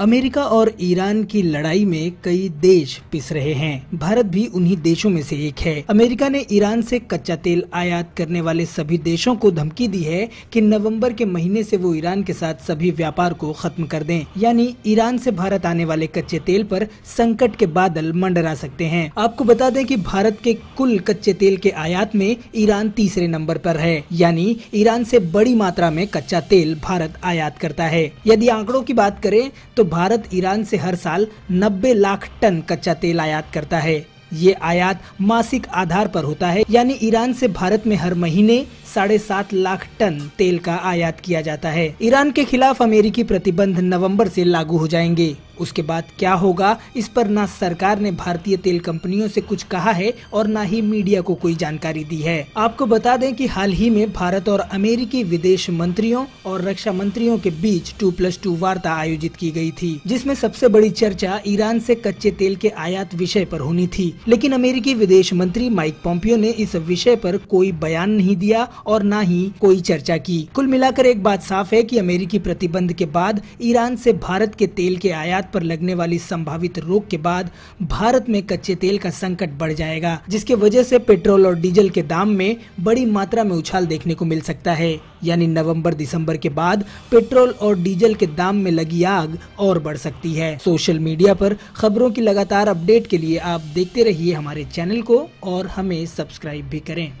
America और Iran की लड़ाई में कई देश पिस रहे हैं। भारत भी उन्हीं देशों में से एक है। अमेरिका ने ईरान से कच्चा तेल आयात करने वाले सभी देशों को धमकी दी है कि नवंबर के महीने से वो ईरान के साथ सभी व्यापार को खत्म कर दें। यानी ईरान से भारत आने वाले कच्चे तेल पर संकट के बादल मंडरा सकते हैं। आपको बता दें कि भारत के कुल कच्चे तेल के आयात में ईरान तीसरे नंबर पर है, यानी ईरान से बड़ी मात्रा में कच्चा तेल भारत आयात करता है। यदि आंकड़ों की बात करें तो भारत ईरान से हर साल 90 लाख टन कच्चा तेल आयात करता है। ये आयात मासिक आधार पर होता है, यानी ईरान से भारत में हर महीने 7.5 लाख टन तेल का आयात किया जाता है। ईरान के खिलाफ अमेरिकी प्रतिबंध नवंबर से लागू हो जाएंगे। उसके बाद क्या होगा, इस पर ना सरकार ने भारतीय तेल कंपनियों से कुछ कहा है और ना ही मीडिया को कोई जानकारी दी है। आपको बता दें कि हाल ही में भारत और अमेरिकी विदेश मंत्रियों और रक्षा मंत्रियों के बीच 2+2 वार्ता आयोजित की गई थी, जिसमें सबसे बड़ी चर्चा ईरान से कच्चे तेल के आयात विषय पर होनी थी। लेकिन अमेरिकी विदेश मंत्री माइक पोम्पियो ने इस विषय पर कोई बयान नहीं दिया और ना ही कोई चर्चा की। कुल मिलाकर एक बात साफ है कि अमेरिकी प्रतिबंध के बाद ईरान से भारत के तेल के आयात पर लगने वाली संभावित रोक के बाद भारत में कच्चे तेल का संकट बढ़ जाएगा, जिसके वजह से पेट्रोल और डीजल के दाम में बड़ी मात्रा में उछाल देखने को मिल सकता है। यानी नवंबर दिसंबर के बाद पेट्रोल और डीजल के दाम में लगी आग और बढ़ सकती है। सोशल मीडिया पर खबरों की लगातार अपडेट के लिए आप देखते रहिए हमारे चैनल को और हमें सब्सक्राइब भी करें।